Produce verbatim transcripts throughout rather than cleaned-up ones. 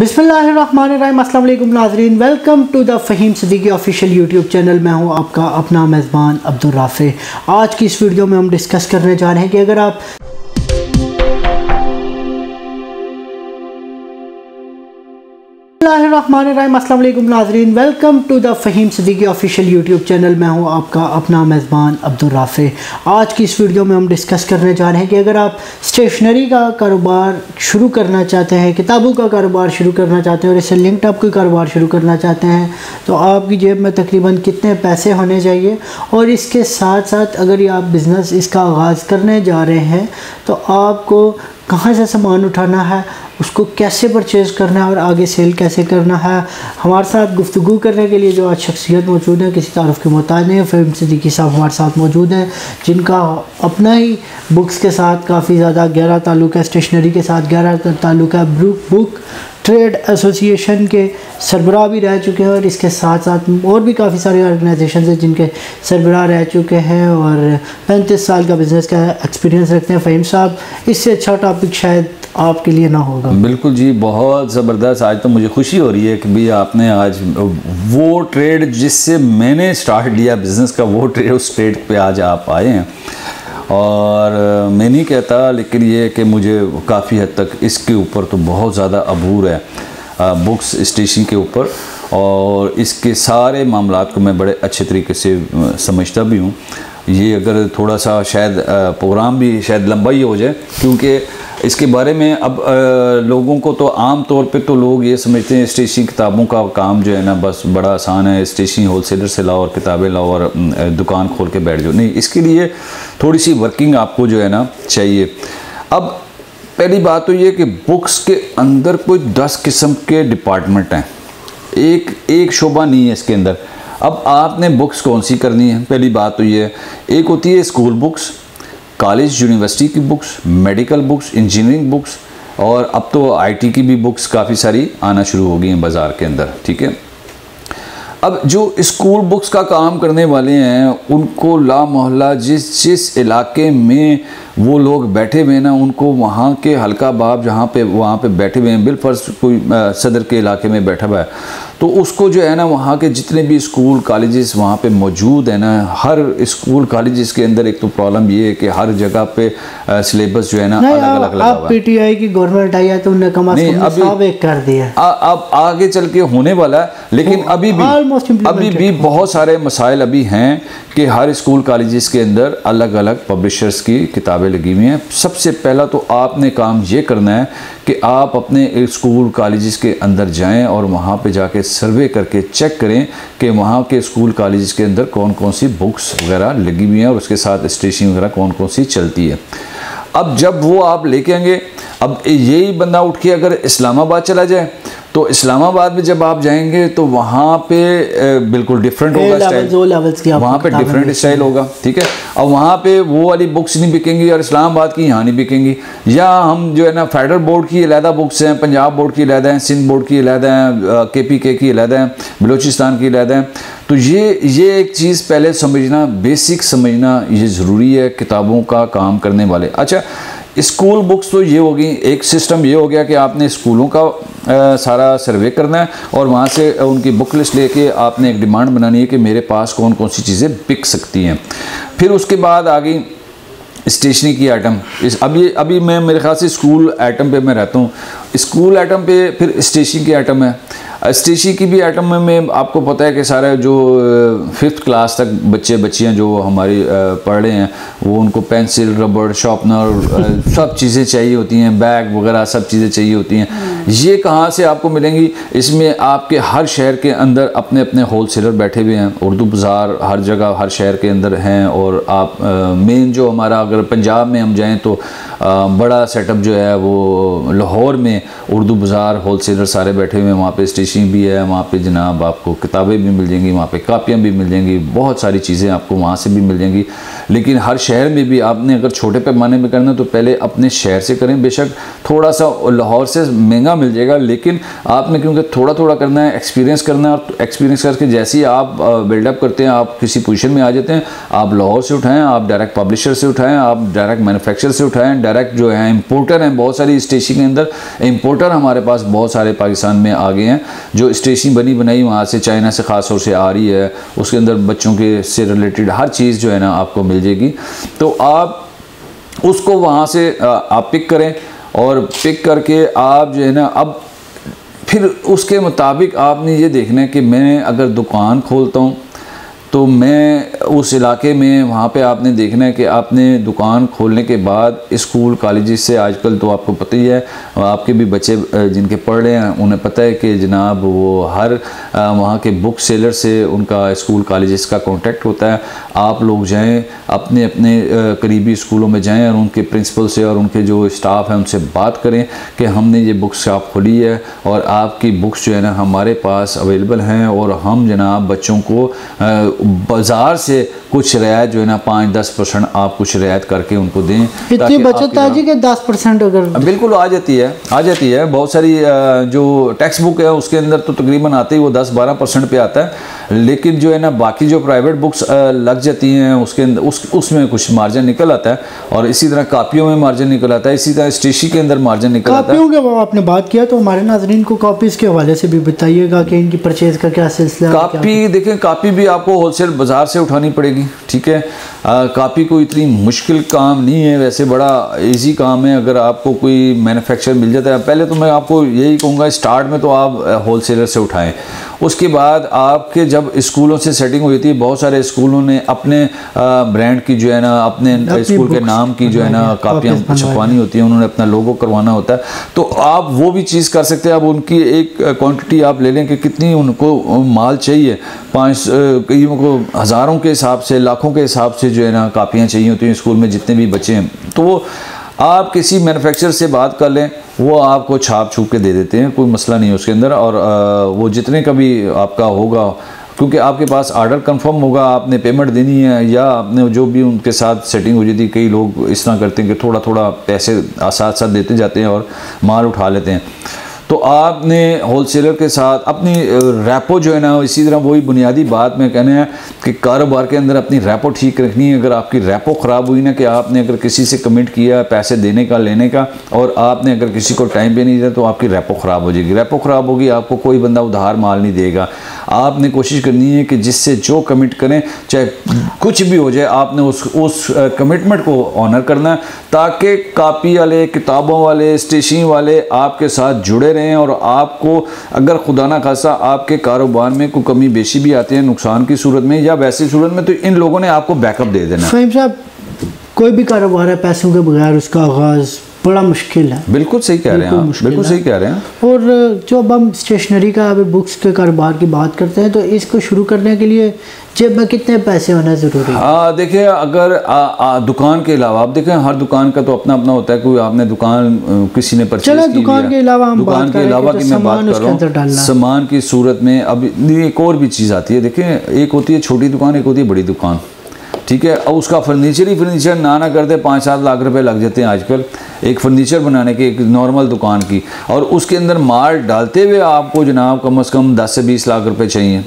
बिस्मिल्लाहिर्रहमानिर्रहीम अस्सलाम वालेकुम नाज़रीन, welcome to the Faheem Siddiqui official YouTube channel. मैं हूँ आपका अपना मेज़बान अब्दुर राफ़ी। आज की इस वीडियो में हम डिस्कस करने जा रहे हैं कि अगर आप बिस्मिल्लाहिर्रहमानिर्रहीम अस्सलाम वालेकुम नाज़रीन, welcome to the Faheem Siddiqui official YouTube channel. मैं हूँ आपका अपना मेज़बान अब्दुल राफ़ी। आज की इस वीडियो में हम डिस्कस करने जा रहे हैं कि अगर आप स्टेशनरी का कारोबार शुरू करना चाहते हैं, किताबों का कारोबार शुरू करना चाहते हैं और इससे लिंक्ड अप कोई कारोबार शुरू करना चाहते हैं तो आपकी जेब में तकरीबन कितने पैसे होने चाहिए, और इसके साथ साथ अगर ये आप बिज़नेस इसका आगाज़ करने जा रहे हैं तो आपको कहाँ से सामान उठाना है, उसको कैसे परचेज़ करना है और आगे सेल कैसे करना है। हमारे साथ गुफ्तगू करने के लिए जो आज शख्सियत मौजूद है, किसी तारफ़ के मोहताज नहीं, फहीम सिद्दीकी साहब हमारे साथ मौजूद हैं जिनका अपना ही बुक्स के साथ काफ़ी ज़्यादा गहरा ताल्लुक़ है, स्टेशनरी के साथ गहरा ताल्लुक़ है, बुक ट्रेड एसोसिएशन के सरबराह भी रह चुके हैं और इसके साथ साथ और भी काफ़ी सारे ऑर्गेनाइजेशन हैं जिनके सरबराह रह चुके हैं और पैंतीस साल का बिज़नेस का एक्सपीरियंस रखते हैं। फ़हीम साहब, इससे अच्छा टॉपिक शायद आपके लिए ना होगा। बिल्कुल जी, बहुत ज़बरदस्त। आज तो मुझे खुशी हो रही है कि भी आपने आज वो ट्रेड जिससे मैंने स्टार्ट लिया बिज़नेस का, वो ट्रेड उस ट्रेड पर आज आप आए हैं। और मैं नहीं कहता लेकिन ये कि मुझे काफ़ी हद तक इसके ऊपर तो बहुत ज़्यादा अबूर है बुक्स स्टेशन के ऊपर, और इसके सारे मामलों को मैं बड़े अच्छे तरीके से समझता भी हूँ। ये अगर थोड़ा सा शायद प्रोग्राम भी शायद लंबा ही हो जाए क्योंकि इसके बारे में अब लोगों को तो आम तौर पे तो लोग ये समझते हैं स्टेशनरी किताबों का काम जो है ना बस बड़ा आसान है, स्टेशनरी होलसेलर से लाओ और किताबें लाओ और दुकान खोल के बैठ जाओ। नहीं, इसके लिए थोड़ी सी वर्किंग आपको जो है ना चाहिए। अब पहली बात तो ये कि बुक्स के अंदर कोई दस किस्म के डिपार्टमेंट हैं, एक एक शोभा नहीं है इसके अंदर। अब आपने बुक्स कौन सी करनी है, पहली बात तो ये, एक होती है स्कूल बुक्स, कॉलेज यूनिवर्सिटी की books, medical books, engineering books, और अब तो आईटी की भी बुक्स काफ़ी सारी आना शुरू हो गई हैं बाज़ार के अंदर। ठीक है, अब जो स्कूल बुक्स का काम करने वाले हैं उनको ला मोहल्ला जिस जिस इलाके में वो लोग बैठे हुए हैं ना, उनको वहाँ के हल्का बाब जहाँ पे वहाँ पे बैठे हुए हैं, बिलफर्ज कोई सदर के इलाके में बैठा हुआ है तो उसको जो है ना वहाँ के जितने भी स्कूल कॉलेजेस वहाँ पे मौजूद है ना, हर स्कूल कॉलेजेस के अंदर एक तो प्रॉब्लम ये है कि हर जगह पे सिलेबस जो है ना अलग अलग लगा हुआ है। पीटीआई की गवर्नमेंट आई है तो उन्होंने कम से कम सब एक कर दिया। अब आगे चल के होने वाला है, लेकिन अभी भी अभी भी बहुत सारे मसाइल अभी हैं कि हर स्कूल कॉलेजेस के अंदर अलग अलग पब्लिशर्स की किताबें लगी हुई हैं। सबसे पहला तो आपने काम ये करना है कि आप अपने स्कूल कॉलेजेस के अंदर जाएँ और वहाँ पर जाके सर्वे करके चेक करें कि वहाँ के स्कूल कॉलेज के अंदर कौन कौन सी बुक्स वगैरह लगी हुई हैं और उसके साथ स्टेशनरी वगैरह कौन कौन सी चलती है। अब जब वो आप लेके आएंगे, अब यही बंदा उठ के अगर इस्लामाबाद चला जाए तो इस्लामाबाद में जब आप जाएंगे तो वहाँ पे बिल्कुल डिफरेंट होगा स्टाइल, वहाँ पे डिफरेंट स्टाइल होगा। ठीक है, अब वहाँ पे वो वाली बुक्स नहीं बिकेंगी और इस्लामाबाद की यहाँ नहीं बिकेंगी। या हम जो है ना फेडरल बोर्ड की अलहदा बुक्स हैं, पंजाब बोर्ड की अलहदा हैं, सिंध बोर्ड की अलहदा हैं, केपीके की अलहदा हैं, बलोचिस्तान की अलहदा हैं। तो ये ये एक चीज़ पहले समझना, बेसिक समझना ये ज़रूरी है किताबों का काम करने वाले। अच्छा, स्कूल बुक्स तो ये हो गई, एक सिस्टम ये हो गया कि आपने स्कूलों का आ, सारा सर्वे करना है और वहाँ से उनकी बुक लिस्ट लेके आपने एक डिमांड बनानी है कि मेरे पास कौन कौन सी चीज़ें बिक सकती हैं। फिर उसके बाद आ गई स्टेशनरी की आइटम। इस अभी अभी मैं मेरे ख्याल से स्कूल आइटम पे मैं रहता हूँ, स्कूल आइटम पे फिर स्टेशनरी की आइटम है। स्टेशनरी की भी आइटम में, में आपको पता है कि सारे जो फिफ्थ क्लास तक बच्चे बच्चियाँ जो हमारी पढ़ रहे हैं वो उनको पेंसिल, रबड़, शॉर्पनर सब चीज़ें चाहिए होती हैं, बैग वगैरह सब चीज़ें चाहिए होती हैं। ये कहाँ से आपको मिलेंगी, इसमें आपके हर शहर के अंदर अपने अपने होल सेलर बैठे हुए हैं, उर्दू बाज़ार हर जगह हर शहर के अंदर हैं। और आप मेन जो हमारा अगर पंजाब में हम जाएँ तो आ, बड़ा सेटअप जो है वो लाहौर में उर्दू बाज़ार होल सेलर सारे बैठे हुए हैं, वहाँ पे स्टेशनरी भी है, वहाँ पे जनाब आपको किताबें भी मिल जाएंगी, वहाँ पे कापियाँ भी मिल जाएंगी, बहुत सारी चीज़ें आपको वहाँ से भी मिल जाएंगी। लेकिन हर शहर में भी आपने अगर छोटे पैमाने में करना तो पहले अपने शहर से करें, बेशक थोड़ा सा लाहौर से महंगा मिल जाएगा, लेकिन आपने क्योंकि थोड़ा थोड़ा करना है, एक्सपीरियंस करना है, और एक्सपीरियंस करके जैसे ही आप बिल्डअप करते हैं, आप किसी पोजीशन में आ जाते हैं, आप लाहौर से उठाएं, आप डायरेक्ट पब्लिशर से उठाएं, आप डायरेक्ट मैनुफैक्चर से उठाएं, डायरेक्ट जो है इंपोर्टर हैं, बहुत सारी स्टेशन के अंदर इंपोर्टर हमारे पास बहुत सारे पाकिस्तान में आ गए हैं, जो स्टेशन बनी बनाई वहाँ से चाइना से ख़ास तौर से आ रही है, उसके अंदर बच्चों के से रिलेटेड हर चीज़ जो है ना आपको मिल जाएगी। तो आप उसको वहाँ से आप पिक करें, और पिक करके आप जो है ना अब फिर उसके मुताबिक आपने ये देखना है कि मैं अगर दुकान खोलता हूँ तो मैं उस इलाके में, वहाँ पे आपने देखना है कि आपने दुकान खोलने के बाद स्कूल कॉलेज से, आजकल तो आपको पता ही है, आपके भी बच्चे जिनके पढ़ रहे हैं उन्हें पता है कि जनाब वो हर वहाँ के बुक सेलर से उनका स्कूल कॉलेज का कांटेक्ट होता है। आप लोग जाएं, अपने अपने करीबी स्कूलों में जाएँ और उनके प्रिंसिपल से और उनके जो स्टाफ हैं उनसे बात करें कि हमने ये बुक शॉप खोली है और आपकी बुक्स जो है ना हमारे पास अवेलेबल हैं, और हम जनाब बच्चों को बाजार से कुछ रियायत जो है ना पाँच दस परसेंट आप कुछ रियायत करके उनको दें। कितनी बचत आ जाएगी? दस परसेंट अगर बिल्कुल आ जाती है, आ जाती है। बहुत सारी जो टेक्स्ट बुक है उसके अंदर तो तकरीबन आते ही वो दस बारह परसेंट पे आता है, लेकिन जो है ना बाकी जो प्राइवेट बुक्स लग जाती हैं उसके अंदर उस उसमें कुछ मार्जिन निकल आता है, और इसी तरह कापियों में मार्जिन निकल आता है, इसी तरह स्टेशी के अंदर मार्जिन निकल आता है। कापियों के आपने बात किया तो हमारे नाज़रीन को कापीज़ के हवाले से भी बताइएगा कि इनकी परचेज़ का क्या सिलसिला। कापी देखें, कापी भी आपको होलसेल बाज़ार से उठानी पड़ेगी, ठीक है। कापी कोई इतनी मुश्किल काम नहीं है, वैसे बड़ा इजी काम है अगर आपको कोई मैन्युफैक्चर मिल जाता है। पहले तो मैं आपको यही कहूँगा, स्टार्ट में तो आप होलसेलर से उठाएं, उसके बाद आपके जब स्कूलों से सेटिंग हुई थी, बहुत सारे स्कूलों ने अपने ब्रांड की जो है ना अपने स्कूल के नाम की जो है ना कापियाँ छपवानी होती हैं, उन्होंने अपना लोगो करवाना होता है, तो आप वो भी चीज़ कर सकते हैं। अब उनकी एक क्वान्टिटी आप ले लें कि कितनी उनको माल चाहिए, पाँच कई को हज़ारों के हिसाब से, लाखों के हिसाब से जो है ना कापियाँ चाहिए होती हैं स्कूल में जितने भी बच्चे हैं, तो वो आप किसी मैन्युफैक्चरर से बात कर लें, वो आपको छाप छूप के दे देते हैं, कोई मसला नहीं है उसके अंदर। और वो जितने का भी आपका होगा, क्योंकि आपके पास आर्डर कंफर्म होगा, आपने पेमेंट देनी है, या आपने जो भी उनके साथ सेटिंग हो जाती। कई लोग इस तरह करते हैं कि थोड़ा थोड़ा पैसे साथ साथ देते जाते हैं और माल उठा लेते हैं, तो आपने होलसेलर के साथ अपनी रैपो जो है ना, इसी तरह वही बुनियादी बात मैं कहने हैं कि कारोबार के अंदर अपनी रैपो ठीक रखनी है। अगर आपकी रैपो ख़राब हुई ना, कि आपने अगर किसी से कमिट किया पैसे देने का लेने का, और आपने अगर किसी को टाइम पे नहीं दिया, तो आपकी रैपो ख़राब हो जाएगी। रैपो ख़राब होगी, आपको कोई बंदा उधार माल नहीं देगा। आपने कोशिश करनी है कि जिससे जो कमिट करें, चाहे कुछ भी हो जाए, आपने उस उस कमिटमेंट को ऑनर करना है, ताकि कापी वाले, किताबों वाले, स्टेशनरी वाले आपके साथ जुड़े रहें। और आपको अगर खुदा ना खासा आपके कारोबार में कोई कमी बेशी भी आती है नुकसान की सूरत में या वैसी सूरत में, तो इन लोगों ने आपको बैकअप दे देना। फहीम साहब, कोई भी कारोबार है, पैसों के बगैर उसका आगाज़ बड़ा मुश्किल है। बिल्कुल सही कह रहे हैं, बिल्कुल सही कह रहे हैं। और जो अब हम स्टेशनरी का, बुक्स के कारोबार की बात करते हैं, तो इसको शुरू करने के लिए जेब में कितने पैसे होना ज़रूरी है? हाँ देखिए, अगर आ, आ, दुकान के अलावा आप देखें, हर दुकान का तो अपना अपना होता है। कोई आपने दुकान किसी ने परचेज की, दुकान के अलावा हम दुकान के अलावा की मैं बात कर रहा हूँ, सामान की सूरत में। अब एक और भी चीज़ आती है, देखें, एक होती है छोटी दुकान, एक होती है बड़ी दुकान, ठीक है। अब उसका फर्नीचर ही फर्नीचर ना ना करते पाँच सात लाख रुपए लग जाते हैं आजकल एक फर्नीचर बनाने के, एक नॉर्मल दुकान की, और उसके अंदर माल डालते हुए आपको जनाब कम से कम दस से बीस लाख रुपए चाहिए,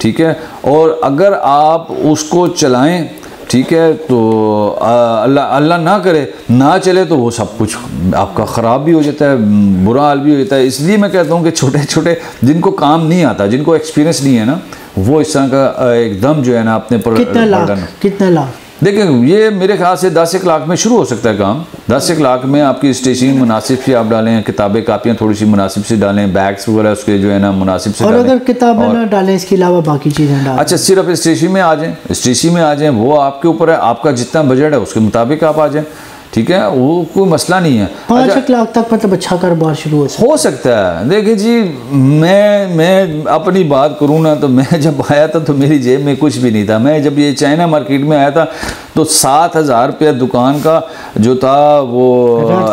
ठीक है। और अगर आप उसको चलाएं, ठीक है, तो अल्लाह अल्लाह ना करे ना चले, तो वो सब कुछ आपका ख़राब भी हो जाता है, बुरा हाल भी हो जाता है। इसलिए मैं कहता हूँ कि छोटे छोटे जिनको काम नहीं आता, जिनको एक्सपीरियंस नहीं है ना, वो इस तरह का एकदम जो है ना अपने पर कितना लाख कितना लाख देखिए, ये मेरे ख्याल से दस एक लाख में शुरू हो सकता है काम। दस एक लाख में आपकी स्टेशनरी मुनासिब से आप डालें, किताबें कापियाँ थोड़ी सी मुनासिब से डालें, बैग्स वगैरह उसके जो है ना मुनासिब से। और अगर किताबें ना डालें, इसके अलावा बाकी चीज़ें डालें, अच्छा सिर्फ स्टेशनरी में आ जाएँ, स्टेशनरी में आ जाएँ, वो आपके ऊपर है, आपका जितना बजट है उसके मुताबिक आप आ जाएँ, ठीक है, वो कोई मसला नहीं है। पाँच लाख तक मतलब अच्छा कारोबार शुरू हो सकता हो सकता है। देखिए जी, मैं मैं अपनी बात करूँ ना, तो मैं जब आया था तो मेरी जेब में कुछ भी नहीं था। मैं जब ये चाइना मार्केट में आया था तो सात हज़ार रुपया दुकान का जो था वो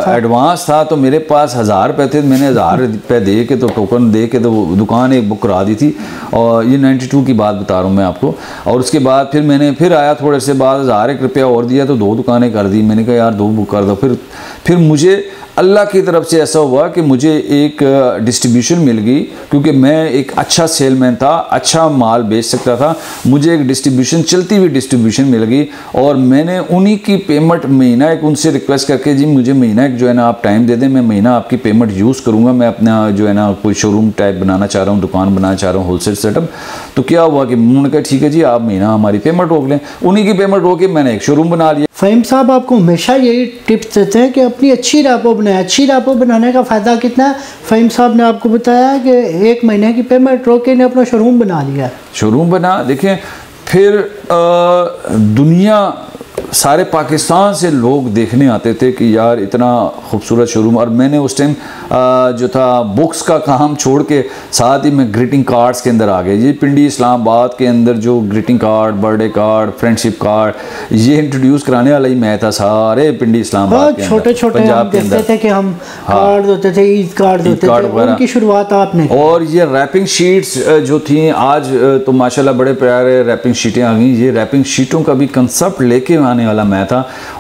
एडवांस था, तो मेरे पास हज़ार रुपये थे, मैंने हज़ार रुपये दे के तो टोकन दे के तो वो दुकान एक बुक करा दी थी, और ये नाइन्टी टू की बात बता रहा हूँ मैं आपको। और उसके बाद फिर मैंने फिर आया थोड़े से बाद हज़ार एक रुपया और दिया, तो दो दुकानें कर दी। मैंने कहा यार दो बुक कर दो, फिर फिर मुझे अल्लाह की तरफ से ऐसा हुआ कि मुझे एक डिस्ट्रीब्यूशन मिल गई, क्योंकि मैं एक अच्छा सेलमैन था, अच्छा माल बेच सकता था, मुझे एक डिस्ट्रीब्यूशन, चलती हुई डिस्ट्रीब्यूशन मिल गई। और मैंने उन्हीं की पेमेंट महीना एक उनसे रिक्वेस्ट करके, जी मुझे महीना एक जो है ना आप टाइम दे दें, मैं महीना आपकी पेमेंट यूज़ करूँगा, मैं अपना जो है ना कोई शोरूम टाइप बनाना चाह रहा हूँ, दुकान बनाना चाह रहा हूँ, होलसेल सेटअप। तो क्या हुआ कि उन्होंने कहा ठीक है जी आप महीना हमारी पेमेंट रोक लें। उन्हीं की पेमेंट रोक के मैंने एक शोरूम बना लिया। फ़हीम साहब आपको हमेशा यही टिप्स देते हैं कि अपनी अच्छी रापो बनाए। अच्छी रापो बनाने का फ़ायदा कितना है? फ़हीम साहब ने आपको बताया कि एक महीने की पेमेंट रोक के ने अपना शोरूम बना लिया। शोरूम बना, देखें फिर आ, दुनिया सारे पाकिस्तान से लोग देखने आते थे कि यार इतना खूबसूरत शोरूम। और मैंने उस टाइम जो था बुक्स का काम छोड़ के साथ ही मैं ग्रीटिंग कार्ड्स के अंदर आ गया। ये पिंडी इस्लामाबाद के अंदर जो greeting card, birthday card, friendship card, ये इंट्रोड्यूस कराने वाला ही मैं था सारे पिंडी इस्लामाबाद के अंदर, छोटे छोटे पंजाब के अंदर थे कि हम कार्ड होते थे, ईद कार्ड होते थे, उनकी शुरुआत आपने। और ये रैपिंग शीट्स जो थी, आज तो माशाल्लाह बड़े प्यारे रैपिंग शीटें आ गई। ये रैपिंग शीटों का भी कंसेप्ट लेके आने वाला मैं था।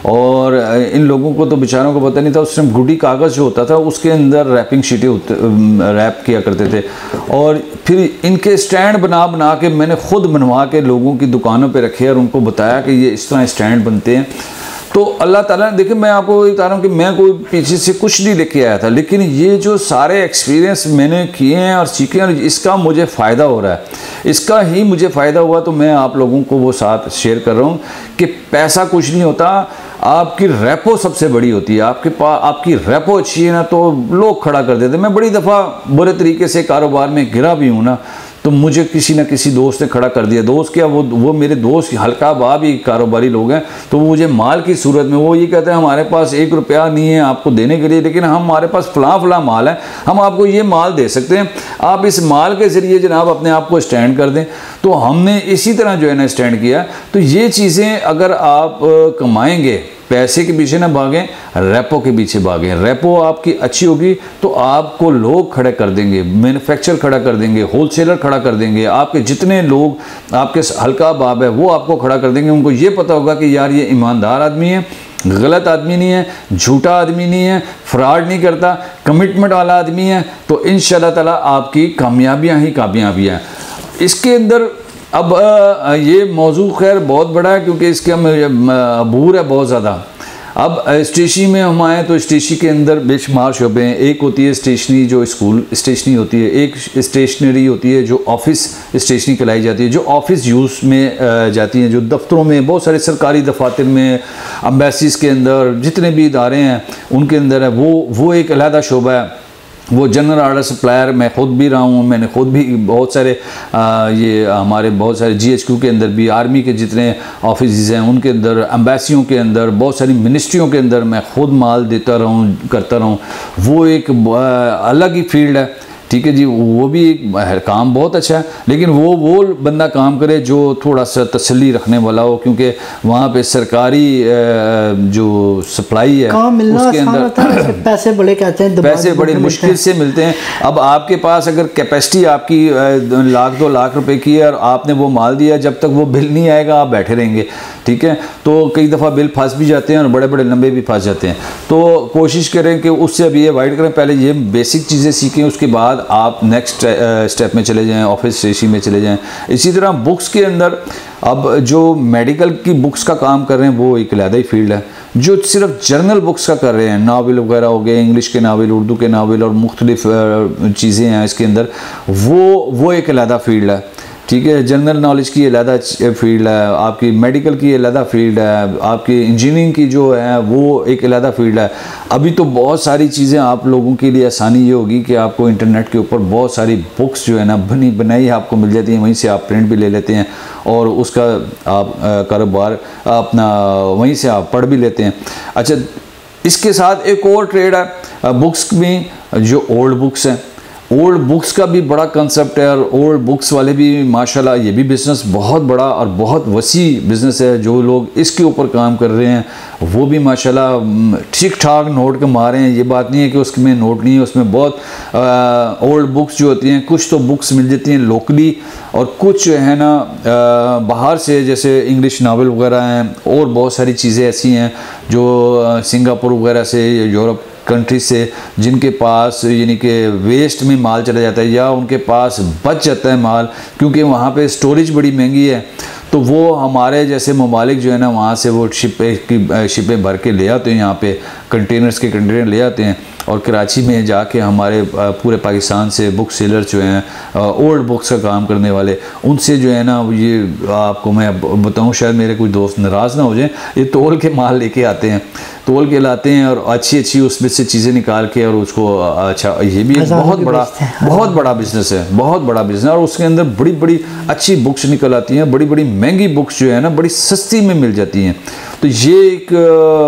और इन लोगों को तो बेचारों को पता नहीं था, उस टाइम गुडी कागज़ जो होता था उसके अंदर रैपिंग शीटें रैप किया करते थे। और फिर इनके स्टैंड बना बना के मैंने खुद बनवा के लोगों की दुकानों पे रखे और उनको बताया कि ये इस तरह स्टैंड बनते हैं। तो अल्लाह ताला ने, देखिए मैं आपको बता रहा हूँ कि मैं कोई पीछे से कुछ नहीं लेके आया था, लेकिन ये जो सारे एक्सपीरियंस मैंने किए हैं और सीखे हैं, और इसका मुझे फ़ायदा हो रहा है, इसका ही मुझे फ़ायदा हुआ, तो मैं आप लोगों को वो साथ शेयर कर रहा हूँ कि पैसा कुछ नहीं होता, आपकी रेपो सबसे बड़ी होती है। आपके पास आपकी रेपो अच्छी है ना तो लोग खड़ा कर देते। मैं बड़ी दफ़ा बुरे तरीके से कारोबार में गिरा भी हूँ ना, तो मुझे किसी ना किसी दोस्त ने खड़ा कर दिया। दोस्त क्या, वो वो मेरे दोस्त हल्का बा भी कारोबारी लोग हैं, तो वो मुझे माल की सूरत में, वो ये कहते हैं हमारे पास एक रुपया नहीं है आपको देने के लिए, लेकिन हमारे पास फला फला माल है, हम आपको ये माल दे सकते हैं, आप इस माल के ज़रिए जनाब अपने आप को स्टैंड कर दें। तो हमने इसी तरह जो है ना स्टैंड किया। तो ये चीज़ें अगर आप कमाएँगे, पैसे के पीछे ना भागें, रेपो के पीछे भागें। रेपो आपकी अच्छी होगी तो आपको लोग खड़े कर देंगे, मैन्युफैक्चरर खड़ा कर देंगे, होलसेलर खड़ा कर देंगे, आपके जितने लोग आपके हल्का बाब है वो आपको खड़ा कर देंगे। उनको ये पता होगा कि यार ये ईमानदार आदमी है, गलत आदमी नहीं है, झूठा आदमी नहीं है, फ्रॉड नहीं करता, कमिटमेंट वाला आदमी है। तो इंशाल्लाह ताला आपकी कामयाबियाँ ही कामयाबियाँ हैं इसके अंदर। अब ये मौजू खैर बहुत बड़ा है, क्योंकि इसके अबूर है बहुत ज़्यादा। अब स्टेशनी में हम आएँ तो स्टेशनी के अंदर बेशुमार शोबे हैं। एक होती है स्टेशनरी जो स्कूल स्टेशनरी होती है, एक स्टेशनरी होती है जो ऑफ़िस स्टेशनरी कहलाई जाती है, जो ऑफ़िस यूज़ में जाती हैं, जो दफ्तरों में, बहुत सारे सरकारी दफातर में, अम्बेसीज़ के अंदर, जितने भी इदारे हैं उनके अंदर है, वो वो एक अलहदा शोबा है। वो जनरल आर्डर सप्लायर मैं ख़ुद भी रहा हूँ, मैंने ख़ुद भी बहुत सारे आ, ये हमारे बहुत सारे जीएचक्यू के अंदर भी, आर्मी के जितने ऑफिस हैं उनके अंदर, एम्बेसियों के अंदर, बहुत सारी मिनिस्ट्रियों के अंदर मैं ख़ुद माल देता रहूँ, करता रहूँ। वो एक आ, अलग ही फील्ड है, ठीक है जी। वो भी एक काम बहुत अच्छा है, लेकिन वो वो बंदा काम करे जो थोड़ा सा तसल्ली रखने वाला हो, क्योंकि वहाँ पे सरकारी जो सप्लाई है उसके अंदर पैसे बड़े कहते हैं, पैसे बड़े मुश्किल से मिलते हैं। अब आपके पास अगर कैपेसिटी आपकी लाख दो लाख रुपए की है और आपने वो माल दिया, जब तक वो बिल नहीं आएगा आप बैठे रहेंगे, ठीक है। तो कई दफ़ा बिल फंस भी जाते हैं और बड़े बड़े लंबे भी फंस जाते हैं। तो कोशिश करें कि उससे अभी अवॉइड करें, पहले ये बेसिक चीज़ें सीखें, उसके बाद आप नेक्स्ट स्टेप में चले जाएं, ऑफिस स्टेशनरी में चले जाएं। इसी तरह बुक्स के अंदर, अब जो मेडिकल की बुक्स का काम कर रहे हैं वो एक अलग ही फील्ड है। जो सिर्फ जर्नल बुक्स का कर रहे हैं, नावल वगैरह हो गए, इंग्लिश के नावल, उर्दू के नावल और मुख्तलिफ चीज़ें हैं इसके अंदर, वो वो एक अलग फील्ड है, ठीक है। जनरल नॉलेज की अलहदा फील्ड है, आपकी मेडिकल की अलहदा फील्ड है, आपकी इंजीनियरिंग की जो है वो एक अलहदा फील्ड है। अभी तो बहुत सारी चीज़ें आप लोगों के लिए आसानी ये होगी कि आपको इंटरनेट के ऊपर बहुत सारी बुक्स जो है ना बनी बनाई आपको मिल जाती हैं, वहीं से आप प्रिंट भी ले लेते हैं और उसका आप कारोबार अपना वहीं से आप पढ़ भी लेते हैं। अच्छा, इसके साथ एक और ट्रेड है बुक्स में, जो ओल्ड बुक्स हैं, ओल्ड बुक्स का भी बड़ा कंसेप्ट है। और ओल्ड बुक्स वाले भी माशाल्लाह, ये भी बिज़नेस बहुत बड़ा और बहुत वसी बिज़नेस है। जो लोग इसके ऊपर काम कर रहे हैं वो भी माशाल्लाह ठीक ठाक नोट कमा रहे हैं। ये बात नहीं है कि उसमें नोट नहीं है, उसमें बहुत ओल्ड बुक्स जो होती हैं, कुछ तो बुक्स मिल जाती हैं लोकली और कुछ जो है ना आ, बाहर से, जैसे इंग्लिश नावल वगैरह हैं और बहुत सारी चीज़ें ऐसी हैं जो सिंगापुर वगैरह से, यूरोप कंट्री से जिनके पास यानी कि वेस्ट में माल चला जाता है या उनके पास बच जाता है माल, क्योंकि वहाँ पे स्टोरेज बड़ी महंगी है, तो वो हमारे जैसे ममालिक जो है ना वहाँ से वो शिप की शिपें भर के ले आते हैं, यहाँ पे कंटेनर्स के कंटेनर ले आते हैं और कराची में जाके हमारे पूरे पाकिस्तान से बुक सेलर जो हैं, ओल्ड बुक्स का काम करने वाले, उनसे जो है ना ये आपको मैं बताऊँ शायद मेरे कोई दोस्त नाराज़ ना हो जाएं, ये तोल के माल लेके आते हैं, तोल के लाते हैं और अच्छी अच्छी उसमें से चीज़ें निकाल के और उसको अच्छा, ये भी एक बहुत बड़ा बहुत बड़ा बिजनेस है, बहुत बड़ा बिजनेस, और उसके अंदर बड़ी बड़ी अच्छी बुक्स निकल आती हैं, बड़ी बड़ी महंगी बुक्स जो है ना बड़ी सस्ती में मिल जाती हैं। तो ये एक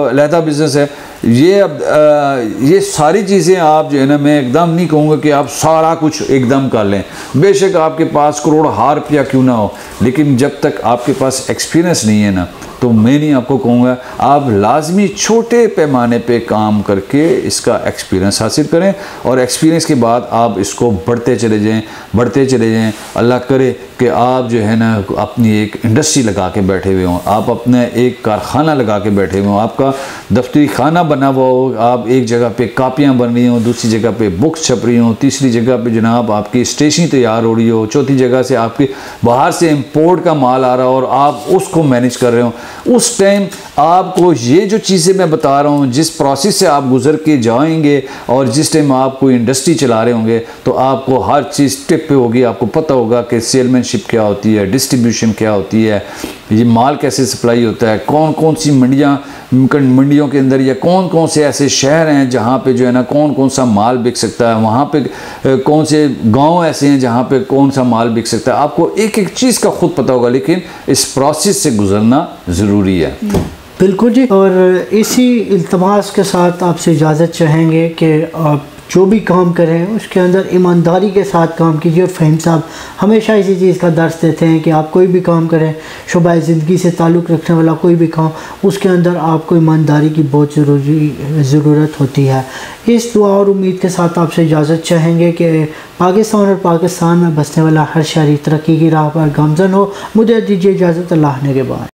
अलहदा बिजनेस है ये। अब आ, ये सारी चीज़ें आप जो है ना, मैं एकदम नहीं कहूँगा कि आप सारा कुछ एकदम कर लें, बेशक आपके पास करोड़ हार रुपया क्यों ना हो, लेकिन जब तक आपके पास एक्सपीरियंस नहीं है ना तो मैं नहीं आपको कहूँगा, आप लाजमी छोटे पैमाने पे काम करके इसका एक्सपीरियंस हासिल करें और एक्सपीरियंस के बाद आप इसको बढ़ते चले जाएँ बढ़ते चले जाएँ अल्लाह करे कि आप जो है ना अपनी एक इंडस्ट्री लगा के बैठे हुए हों, आप अपना एक कारखाना लगा के बैठे हुए हों, आपका दफ्तरी खाना बना हुआ हो, आप एक जगह पे कापियाँ बन रही हों, दूसरी जगह पे बुक्स छप रही हों, तीसरी जगह पे जनाब आपकी स्टेशनरी तैयार हो रही हो, चौथी जगह से आपके बाहर से इंपोर्ट का माल आ रहा हो और आप उसको मैनेज कर रहे हो। उस टाइम आपको ये जो चीज़ें मैं बता रहा हूँ, जिस प्रोसेस से आप गुजर के जाएंगे और जिस टाइम आप कोई इंडस्ट्री चला रहे होंगे तो आपको हर चीज़ टिप पे होगी, आपको पता होगा कि सेलमैनशिप क्या होती है, डिस्ट्रीब्यूशन क्या होती है, ये माल कैसे सप्लाई होता है, कौन कौन सी मंडियाँ मंडियों के अंदर या कौन कौन से ऐसे शहर हैं जहाँ पे जो है ना कौन कौन सा माल बिक सकता है, वहाँ पे कौन से गांव ऐसे हैं जहाँ पे कौन सा माल बिक सकता है, आपको एक एक चीज़ का खुद पता होगा, लेकिन इस प्रोसेस से गुजरना ज़रूरी है। बिल्कुल जी, और इसी इल्तमास के साथ आपसे इजाज़त चाहेंगे कि आप जो भी काम करें उसके अंदर ईमानदारी के साथ काम कीजिए। और फ़हीम साहब हमेशा इसी चीज़ का दर्स देते हैं कि आप कोई भी काम करें, शुबा ज़िंदगी से ताल्लुक़ रखने वाला कोई भी काम, उसके अंदर आपको ईमानदारी की बहुत ज़रूरी ज़रूरत होती है। इस दुआ और उम्मीद के साथ आपसे इजाज़त चाहेंगे कि पाकिस्तान और पाकिस्तान में बसने वाला हर शहरी तरक्की की राह पर गामज़न हो। मुझे दीजिए इजाज़त, अल्लाह ने के बाद।